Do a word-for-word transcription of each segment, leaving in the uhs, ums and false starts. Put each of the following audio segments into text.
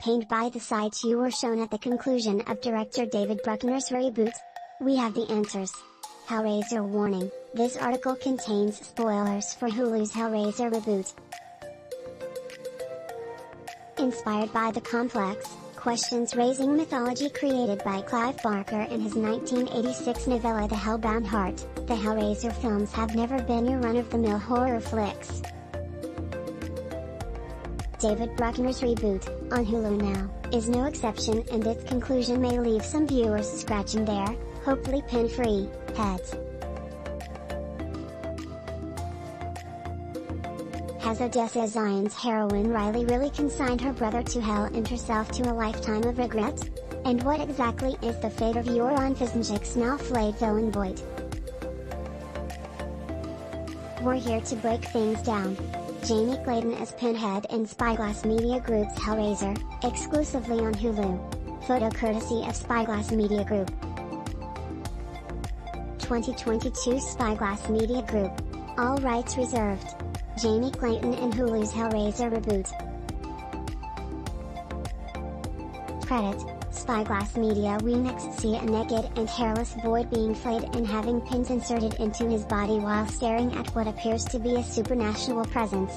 paint by the sites you were shown at the conclusion of director David Bruckner's reboot? We have the answers. Hellraiser warning, this article contains spoilers for Hulu's Hellraiser reboot. Inspired by the complex, questions-raising mythology created by Clive Barker in his nineteen eighty-six novella The Hellbound Heart, the Hellraiser films have never been your run-of-the-mill horror flicks. David Bruckner's reboot, on Hulu now, is no exception, and its conclusion may leave some viewers scratching their, hopefully pin-free, heads. Has Odessa Zion's heroine Riley really consigned her brother to hell and herself to a lifetime of regret? And what exactly is the fate of Yoran Fisnjik's now flayed villain Voight? We're here to break things down. Jamie Clayton as Pinhead in Spyglass Media Group's Hellraiser, exclusively on Hulu. Photo courtesy of Spyglass Media Group. twenty twenty-two Spyglass Media Group. All rights reserved. Jamie Clayton in Hulu's Hellraiser reboot. Credit, Spyglass Media. We next see a naked and hairless Voight being flayed and having pins inserted into his body while staring at what appears to be a supernatural presence.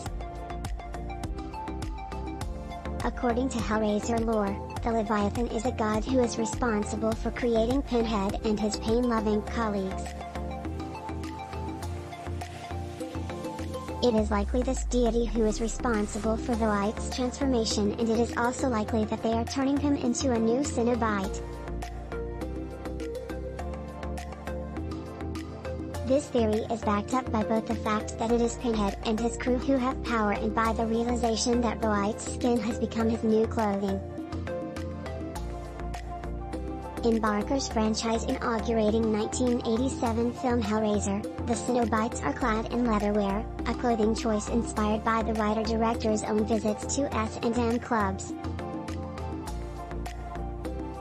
According to Hellraiser lore, the Leviathan is a god who is responsible for creating Pinhead and his pain-loving colleagues. It is likely this deity who is responsible for the Voight's transformation, and it is also likely that they are turning him into a new Cenobite. This theory is backed up by both the fact that it is Pinhead and his crew who have power, and by the realization that Voight's skin has become his new clothing. In Barker's franchise-inaugurating nineteen eighty-seven film Hellraiser, the Cenobites are clad in leatherware, a clothing choice inspired by the writer-director's own visits to S and M clubs.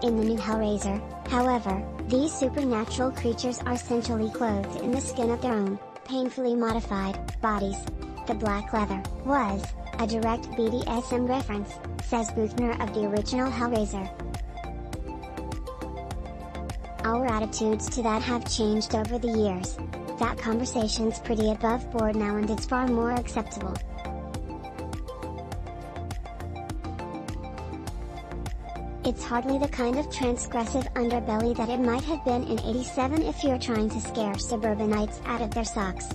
In the new Hellraiser, however, these supernatural creatures are essentially clothed in the skin of their own, painfully modified, bodies. The black leather was a direct B D S M reference, says Bruckner of the original Hellraiser. Our attitudes to that have changed over the years. That conversation's pretty above board now, and it's far more acceptable. It's hardly the kind of transgressive underbelly that it might have been in eighty-seven if you're trying to scare suburbanites out of their socks.